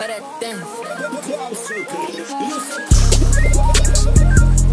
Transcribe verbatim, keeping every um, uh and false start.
for that dance.